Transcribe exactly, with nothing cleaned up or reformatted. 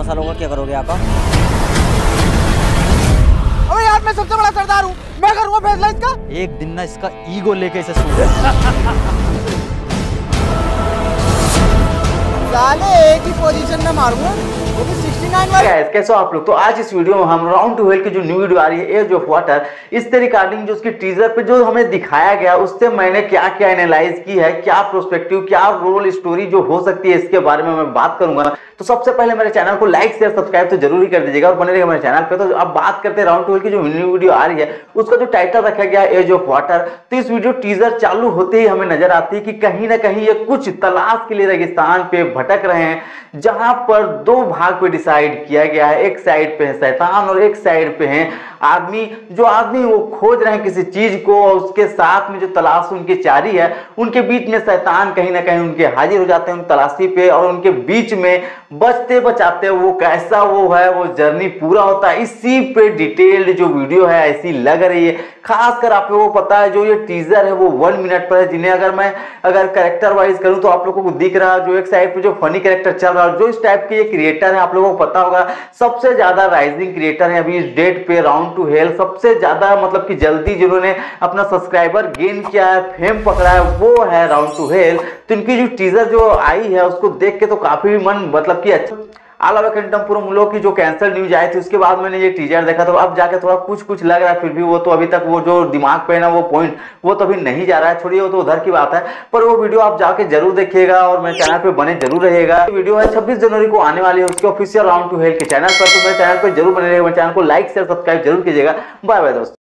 मसालों का क्या करोगे आपा? अबे यार मैं सबसे बड़ा सरदार हूँ, मैं करूँगा फैसला इसका। एक दिन ना इसका ईगो लेके इसे सूंघे। साले एक ही पोजीशन में मारूंगा। गाइस कैसे हो आप लोग? तो आज इस वीडियो में हम राउंड टू हेल की जो न्यू वीडियो आ रही है एज ऑफ वाटर, इसके रिगार्डिंग जो उसकी टीजर पे जो हमें दिखाया गया उससे मैंने क्या क्या एनालाइज की है, क्या प्रोस्पेक्टिव, क्या रोल स्टोरी जो हो सकती है, इसके बारे में मैं बात करूंगा। तो सबसे पहले मेरे चैनल को लाइक शेयर सब्सक्राइब तो जरूर कर दीजिएगा और बने रहिए मेरे चैनल पे। तो अब बात करते हैं राउंड टू हेल की जो न्यू वीडियो आ रही है उसका जो टाइटल रखा गया है एज ऑफ वाटर। तो इस वीडियो टीजर चालू होते ही हमें नजर आती है कि कहीं ना कहीं ये कुछ तलाश के लिए रेगिस्तान पे भटक रहे हैं, जहां पर दो भाग पे डिसाइड किया गया है। एक साइड पे है शैतान और एक साइड पे है आदमी। जो आदमी वो खोज रहे हैं किसी चीज को और उसके साथ में जो तलाश उनके जारी है, उनके बीच में शैतान कहीं ना कहीं उनके हाजिर हो जाते हैं उन तलाशी पे, और उनके बीच में बचते बचाते वो कैसा वो है वो जर्नी पूरा होता है। इसी पे डिटेल्ड जो वीडियो है ऐसी लग रही है। खासकर आप लोगों को पता है जो ये टीजर है वो वन मिनट पर है, जिन्हें अगर मैं अगर कैरेक्टर वाइज करूँ तो आप लोगों को दिख रहा है जो एक साइड पे जो फनी कैरेक्टर चल रहा है, जो इस टाइप के क्रिएटर है आप लोगों को पता होगा सबसे ज्यादा राइजिंग क्रिएटर है अभी इस डेट पे राउंड टू हेल। सबसे ज्यादा मतलब कि जल्दी जिन्होंने अपना सब्सक्राइबर गेन किया है, फेम पकड़ा है, वो है राउंड टू हेल। तो इनकी जो टीजर जो आई है उसको देख के तो काफी मन मतलब कि अच्छा आला कंटेम्पोररी की जो कैंसल न्यूज आई थी उसके बाद मैंने ये टीजर देखा तो अब जाके थोड़ा कुछ कुछ लग रहा है। फिर भी वो तो अभी तक वो जो दिमाग पे है ना वो पॉइंट वो तो अभी नहीं जा रहा है, छोड़िए वो तो उधर की बात है। पर वो वीडियो आप जाके जरूर देखिएगा और मेरे चैनल पे बने जरूर रहेगा। वीडियो है छब्बीस जनवरी को आने वाली है उसके ऑफिशियल राउंड टू हेल के चैनल पर, तो मेरे चैनल पर जरूर बने रहेगा। मेरे चैनल को लाइक शेयर सब्सक्राइब जरूर कीजिएगा। बाय बाय दोस्तों।